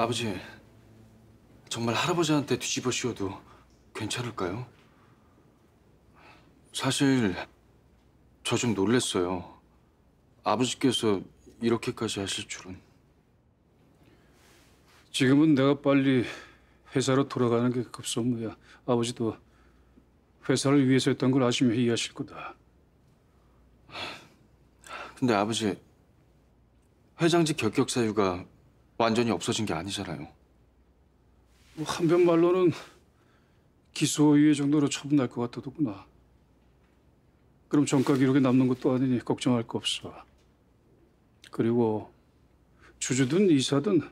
아버지, 정말 할아버지한테 뒤집어 씌워도 괜찮을까요? 사실 저 좀 놀랐어요. 아버지께서 이렇게까지 하실 줄은. 지금은 내가 빨리 회사로 돌아가는 게 급선무야. 아버지도 회사를 위해서 했던 걸 아시면 이해하실 거다. 근데 아버지, 회장직 결격 사유가 완전히 없어진 게 아니잖아요. 뭐 한편 말로는 기소유예 정도로 처분날 것 같더구나. 그럼 전과 기록에 남는 것도 아니니 걱정할 거 없어. 그리고 주주든 이사든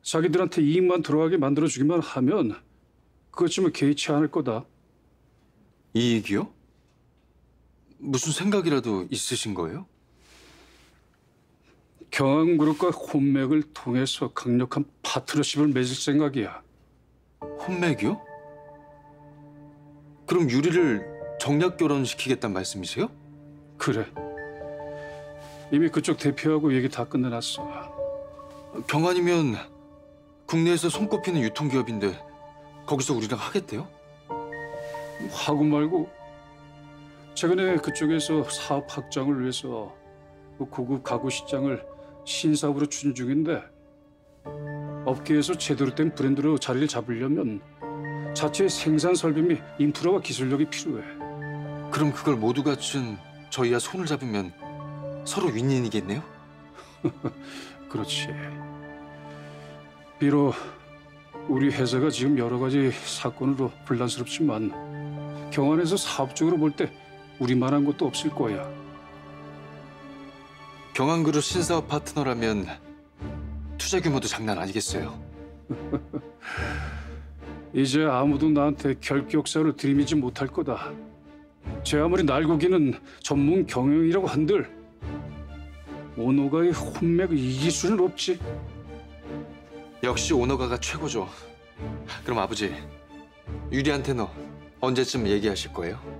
자기들한테 이익만 들어가게 만들어주기만 하면 그것쯤은 개의치 않을 거다. 이익이요? 무슨 생각이라도 있으신 거예요? 경항그룹과 혼맥을 통해서 강력한 파트너십을 맺을 생각이야. 혼맥이요? 그럼 유리를 정략결혼시키겠다는 말씀이세요? 그래. 이미 그쪽 대표하고 얘기 다 끝내놨어. 경환이면 국내에서 손꼽히는 유통기업인데 거기서 우리랑 하겠대요? 하고 말고. 최근에 그쪽에서 사업 확장을 위해서 고급 가구 시장을 신사업으로 추진 중인데, 업계에서 제대로 된 브랜드로 자리를 잡으려면 자체의 생산 설비 및 인프라와 기술력이 필요해. 그럼 그걸 모두 갖춘 저희와 손을 잡으면 서로 윈윈이겠네요? 그렇지. 비록 우리 회사가 지금 여러 가지 사건으로 혼란스럽지만 경환에서 사업적으로 볼 때 우리만한 것도 없을 거야. 경항그룹 신사업 파트너라면 투자 규모도 장난 아니겠어요? 이제 아무도 나한테 결격사유를 들이미지 못할 거다. 제 아무리 날고기는 전문 경영이라고 한들 오너가의 혼맥 이길 수는 없지. 역시 오너가가 최고죠. 그럼 아버지, 유리한테는 언제쯤 얘기하실 거예요?